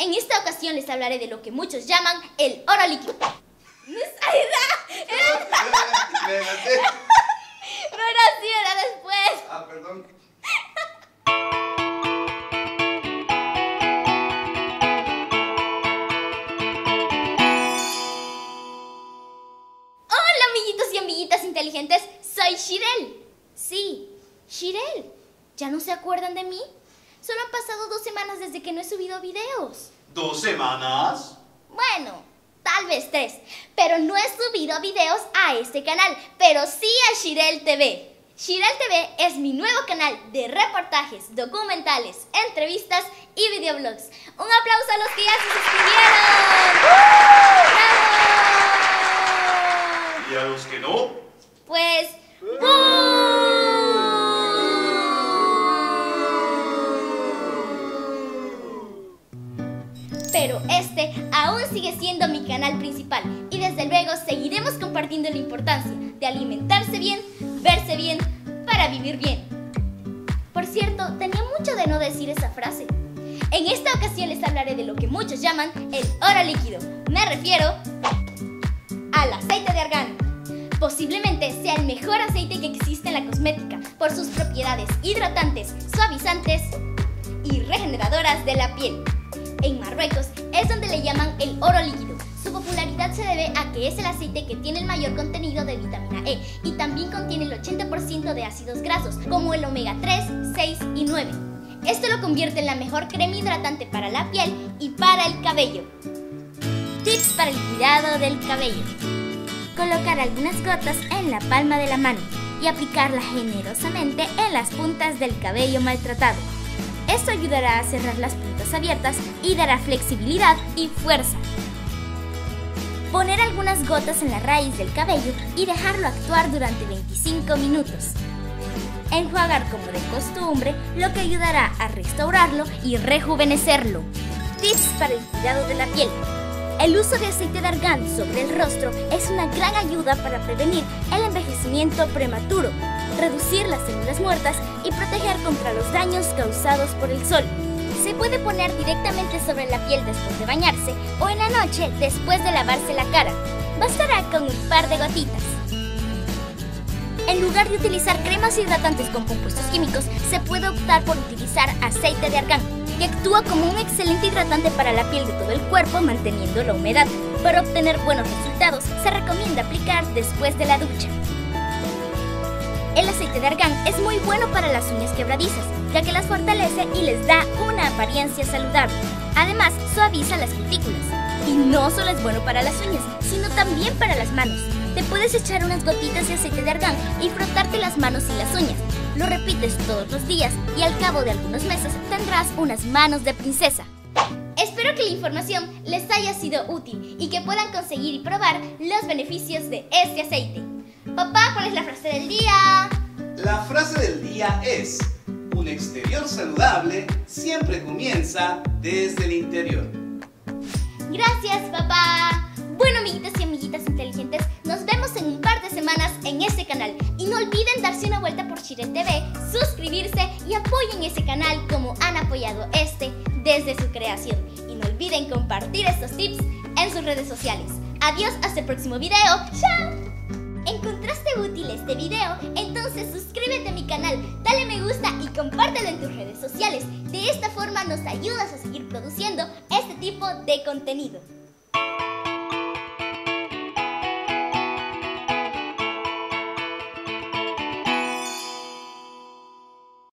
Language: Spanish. En esta ocasión les hablaré de lo que muchos llaman el oro líquido. ¡No es Aida! No era así, era después. Ah, perdón. Hola, amiguitos y amiguitas inteligentes. Soy Shirel. Sí, Shirel. ¿Ya no se acuerdan de mí? Solo han pasado 2 semanas desde que no he subido videos. ¿2 semanas? Bueno, tal vez 3. Pero no he subido videos a este canal, pero sí a Shirel TV. Shirel TV es mi nuevo canal de reportajes, documentales, entrevistas y videoblogs. ¡Un aplauso a los que ya se suscribieron! ¡Bravo! ¿Y a los que no? Pues... ¡boom! Pero este aún sigue siendo mi canal principal y desde luego seguiremos compartiendo la importancia de alimentarse bien, verse bien, para vivir bien. Por cierto, tenía mucho de no decir esa frase. En esta ocasión les hablaré de lo que muchos llaman el oro líquido. Me refiero al aceite de argán. Posiblemente sea el mejor aceite que existe en la cosmética por sus propiedades hidratantes, suavizantes y regeneradoras de la piel. En Marruecos es donde le llaman el oro líquido. Su popularidad se debe a que es el aceite que tiene el mayor contenido de vitamina E y también contiene el 80% de ácidos grasos, como el omega 3, 6 y 9. Esto lo convierte en la mejor crema hidratante para la piel y para el cabello. Tips para el cuidado del cabello. Colocar algunas gotas en la palma de la mano y aplicarla generosamente en las puntas del cabello maltratado. Esto ayudará a cerrar las puntas abiertas y dará flexibilidad y fuerza. Poner algunas gotas en la raíz del cabello y dejarlo actuar durante 25 minutos. Enjuagar como de costumbre, lo que ayudará a restaurarlo y rejuvenecerlo. Tips para el cuidado de la piel. El uso de aceite de argán sobre el rostro es una gran ayuda para prevenir el envejecimiento prematuro, reducir las células muertas y proteger contra los daños causados por el sol. Se puede poner directamente sobre la piel después de bañarse o en la noche después de lavarse la cara. Bastará con un par de gotitas. En lugar de utilizar cremas hidratantes con compuestos químicos, se puede optar por utilizar aceite de argán, que actúa como un excelente hidratante para la piel de todo el cuerpo manteniendo la humedad. Para obtener buenos resultados, se recomienda aplicar después de la ducha. El aceite de argán es muy bueno para las uñas quebradizas, ya que las fortalece y les da una apariencia saludable. Además, suaviza las cutículas. Y no solo es bueno para las uñas, sino también para las manos. Te puedes echar unas gotitas de aceite de argán y frotarte las manos y las uñas. Lo repites todos los días y al cabo de algunos meses tendrás unas manos de princesa. Espero que la información les haya sido útil y que puedan conseguir y probar los beneficios de este aceite. Papá, ¿cuál es la frase del día? La frase del día es: un exterior saludable siempre comienza desde el interior. Gracias, papá. Bueno, amiguitos y amiguitas inteligentes, nos vemos en un par de semanas en este canal. Y no olviden darse una vuelta por Shirel TV, suscribirse y apoyen ese canal como han apoyado este desde su creación. Y no olviden compartir estos tips en sus redes sociales. Adiós, hasta el próximo video. ¡Chao! ¿Encontraste útil este video? Entonces suscríbete a mi canal, dale me gusta y compártelo en tus redes sociales. De esta forma nos ayudas a seguir produciendo este tipo de contenido.